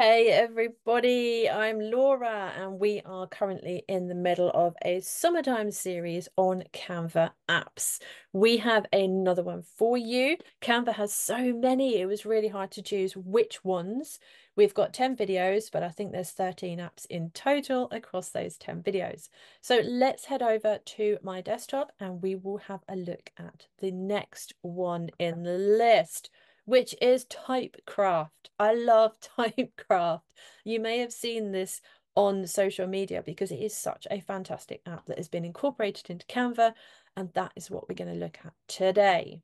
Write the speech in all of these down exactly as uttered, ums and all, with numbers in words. Hey everybody, I'm Laura and we are currently in the middle of a summertime series on Canva apps. We have another one for you. Canva has so many, it was really hard to choose which ones. We've got ten videos, but I think there's thirteen apps in total across those ten videos. So let's head over to my desktop and we will have a look at the next one in the list, which is Typecraft. I love Typecraft. You may have seen this on social media because it is such a fantastic app that has been incorporated into Canva, and that is what we're going to look at today.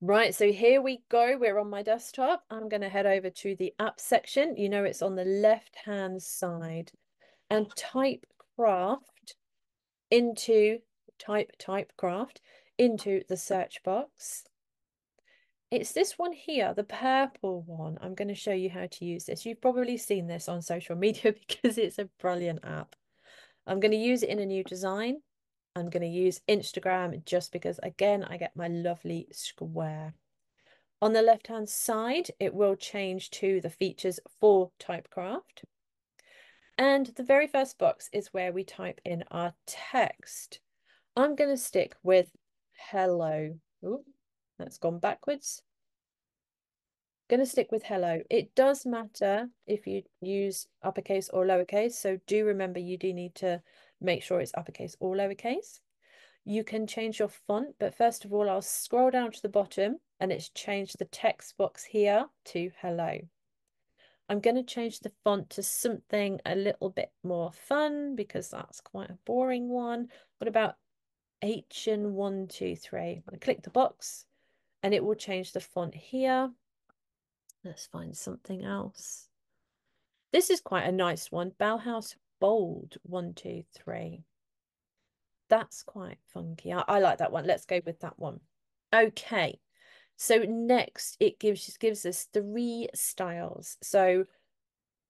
Right, so here we go. We're on my desktop. I'm going to head over to the app section. You know it's on the left-hand side. And Typecraft into, type Typecraft into the search box. It's this one here, the purple one. I'm going to show you how to use this. You've probably seen this on social media because it's a brilliant app. I'm going to use it in a new design. I'm going to use Instagram just because, again, I get my lovely square. On the left-hand side, it will change to the features for Typecraft. And the very first box is where we type in our text. I'm going to stick with hello. Ooh. That's gone backwards. Going to stick with hello. It does matter if you use uppercase or lowercase. So do remember you do need to make sure it's uppercase or lowercase. You can change your font, but first of all, I'll scroll down to the bottom and it's changed the text box here to hello. I'm going to change the font to something a little bit more fun because that's quite a boring one. What about H N one two three? I click the box. And it will change the font here. Let's find something else. This is quite a nice one. Bauhaus Bold one two three. That's quite funky. I, I like that one. Let's go with that one. Okay. So next it gives, gives us three styles. So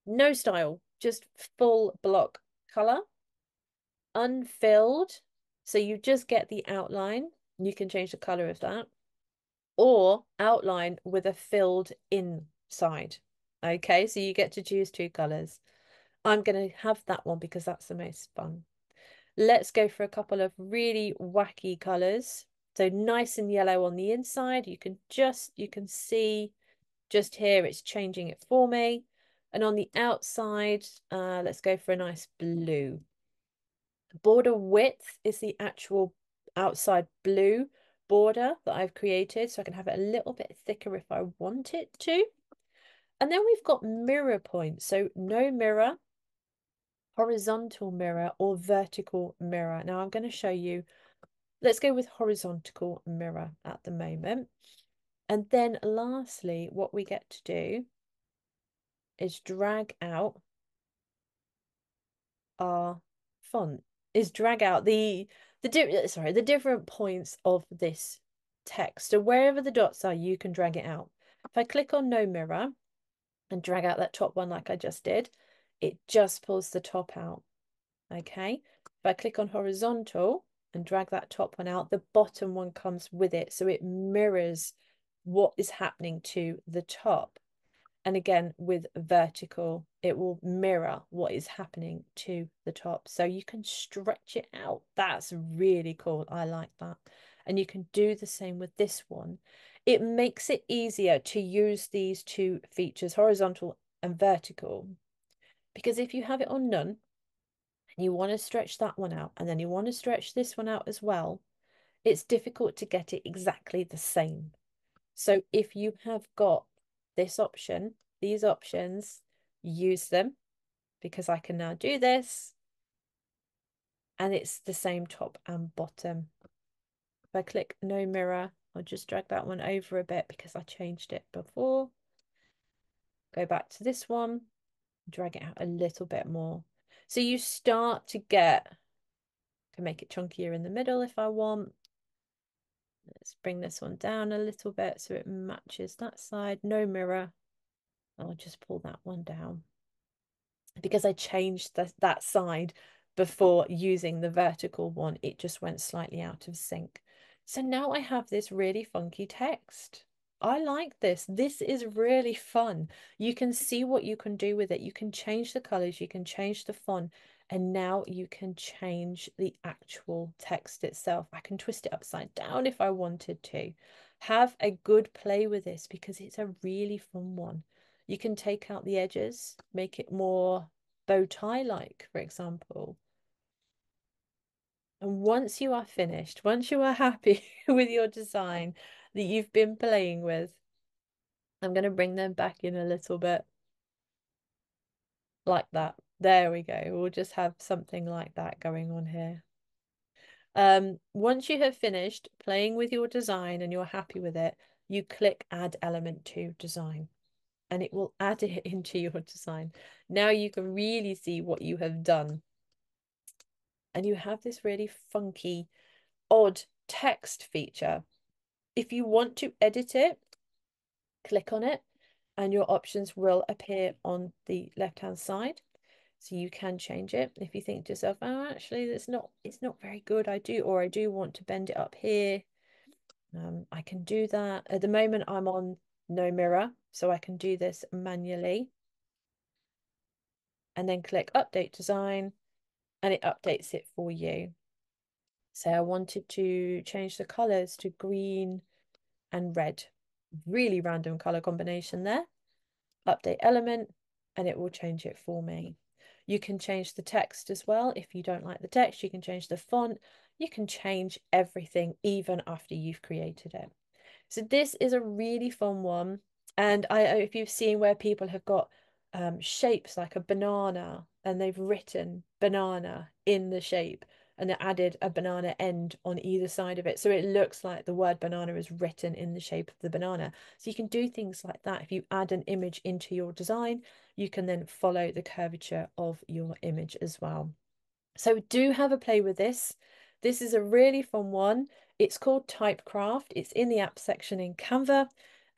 no style, just full block color. Unfilled. So you just get the outline. You can change the color of that. Or outline with a filled inside. Okay, so you get to choose two colors. I'm going to have that one because that's the most fun. Let's go for a couple of really wacky colors. So nice and yellow on the inside. You can just, you can see just here it's changing it for me. And on the outside, uh, let's go for a nice blue. Border width is the actual outside blue border that I've created, so I can have it a little bit thicker if I want it to. And then we've got mirror points, so no mirror, horizontal mirror or vertical mirror. Now I'm going to show you, let's go with horizontal mirror at the moment. And then lastly, what we get to do is drag out our font, is drag out the The di sorry, the different points of this text. So wherever the dots are, you can drag it out. If I click on no mirror and drag out that top one like I just did, it just pulls the top out. Okay. If I click on horizontal and drag that top one out, the bottom one comes with it. So it mirrors what is happening to the top. And again, with vertical, it will mirror what is happening to the top. So you can stretch it out. That's really cool. I like that. And you can do the same with this one. It makes it easier to use these two features, horizontal and vertical, because if you have it on none and you want to stretch that one out and then you want to stretch this one out as well, it's difficult to get it exactly the same. So if you have got this option, these options, use them, because I can now do this and it's the same top and bottom. If I click no mirror, I'll just drag that one over a bit because I changed it before. Go back to this one, drag it out a little bit more. So you start to get, I can make it chunkier in the middle if I want. Let's bring this one down a little bit so it matches that side. No mirror. I'll just pull that one down because I changed the, that side before using the vertical one. It just went slightly out of sync. So now I have this really funky text. I like this. This is really fun. You can see what you can do with it. You can change the colors, you can change the font, and now you can change the actual text itself. I can twist it upside down if I wanted to. Have a good play with this because it's a really fun one. You can take out the edges, make it more bow tie-like, for example. And once you are finished, once you are happy with your design that you've been playing with, I'm going to bring them back in a little bit. Like that. There we go. We'll just have something like that going on here. Um, once you have finished playing with your design and you're happy with it, you click Add Element to Design, and it will add it into your design. Now you can really see what you have done. And you have this really funky, odd text feature. If you want to edit it, click on it and your options will appear on the left-hand side. So you can change it. If you think to yourself, oh, actually, that's not, it's not very good. I do, or I do want to bend it up here. Um, I can do that. At the moment, I'm on no mirror, so I can do this manually. And then click Update Design, and it updates it for you. So I wanted to change the colors to green and red. Really random color combination there. Update Element, and it will change it for me. You can change the text as well. If you don't like the text, you can change the font. You can change everything even after you've created it. So this is a really fun one. And I, if you've seen where people have got um, shapes like a banana and they've written banana in the shape and they added a banana end on either side of it. So it looks like the word banana is written in the shape of the banana. So you can do things like that. If you add an image into your design, you can then follow the curvature of your image as well. So do have a play with this. This is a really fun one. It's called Typecraft. It's in the app section in Canva,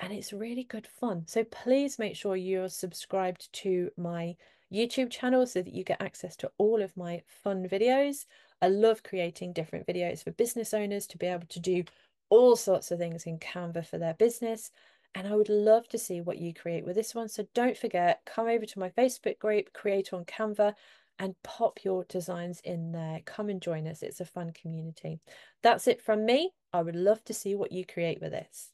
and it's really good fun. So please make sure you're subscribed to my YouTube channel so that you get access to all of my fun videos. I love creating different videos for business owners to be able to do all sorts of things in Canva for their business. And I would love to see what you create with this one. So don't forget, come over to my Facebook group, Create on Canva, and pop your designs in there. Come and join us. It's a fun community. That's it from me. I would love to see what you create with this.